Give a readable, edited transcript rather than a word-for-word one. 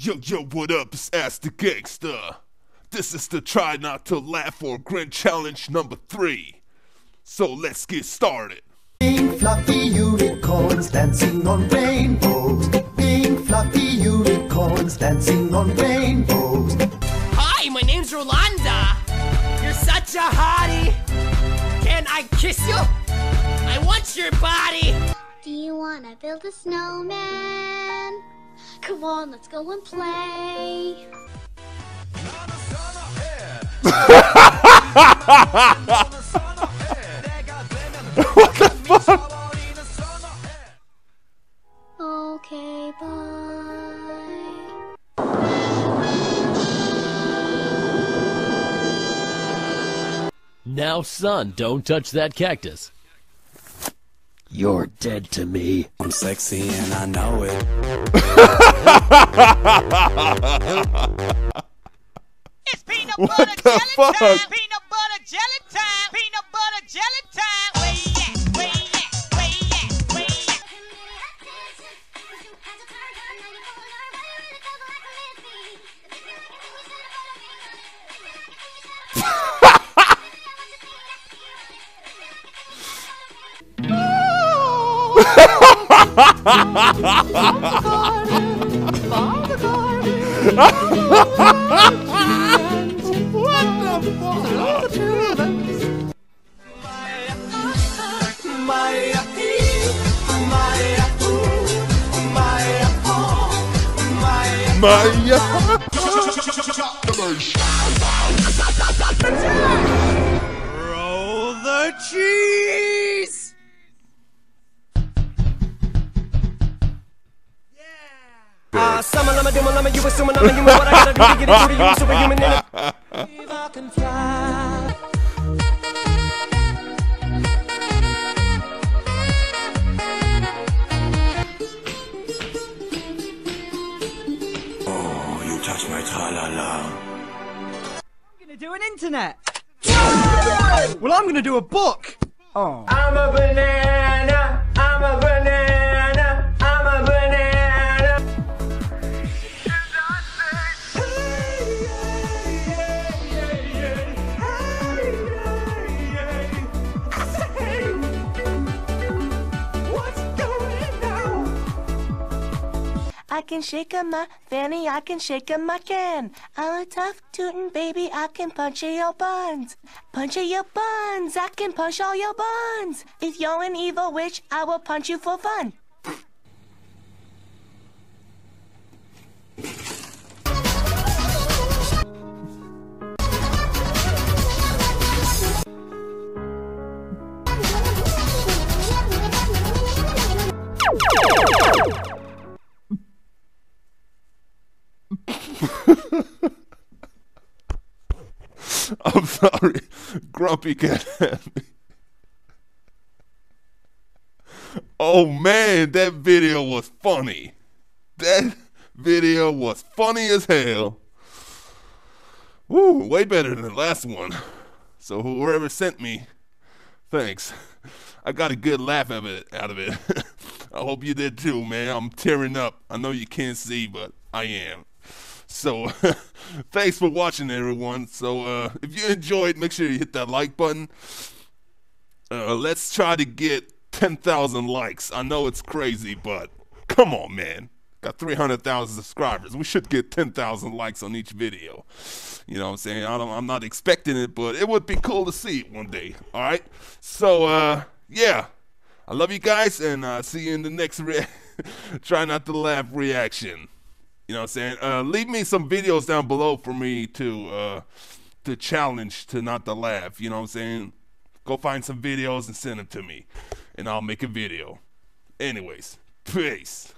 Yo, what up? It's Ask the Gangsta. This is the Try Not to Laugh or Grin Challenge number 3. So let's get started. Pink fluffy unicorns dancing on rainbows. Pink fluffy unicorns dancing on rainbows. Hi, my name's Rolanda. You're such a hottie. Can I kiss you? I want your body. Do you wanna build a snowman? Come on, let's go and play. What the fuck? Okay, bye. Now, son, don't touch that cactus. You're dead to me. I'm sexy and I know it. It's peanut butter jelly time. Peanut butter jelly time. Peanut butter jelly time. Where you at? Where you at? Where you at? Where you at? Roll the cheese. You assume I'm a human, but I gotta do to get it through to you, superhuman. If I can fly. Oh, you touch my tra-la-la. I'm gonna do an internet. Well, I'm gonna do a book. Oh. I'm a banana. I'm a banana. I can shake on my fanny, I can shake on my can. I'm a tough tootin' baby, I can punch your buns. Punch your buns, I can punch all your buns. If you're an evil witch, I will punch you for fun. I'm sorry, Grumpy Cat. Oh man, that video was funny. That video was funny as hell. Woo, way better than the last one. So whoever sent me, thanks. I got a good laugh out of it. I hope you did too, man. I'm tearing up. I know you can't see, but I am. So, thanks for watching, everyone. So, if you enjoyed, make sure you hit that like button. Let's try to get 10,000 likes. I know it's crazy, but come on, man. Got 300,000 subscribers. We should get 10,000 likes on each video. You know what I'm saying? I'm not expecting it, but it would be cool to see it one day. All right? So, yeah. I love you guys, and see you in the next Try Not to Laugh reaction. You know what I'm saying? Leave me some videos down below for me to challenge to not to laugh. You know what I'm saying? Go find some videos and send them to me, and I'll make a video. Anyways, peace.